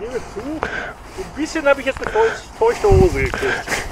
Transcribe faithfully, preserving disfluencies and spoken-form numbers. Ich gebe zu, ein bisschen habe ich jetzt eine feuchte Hose gekriegt.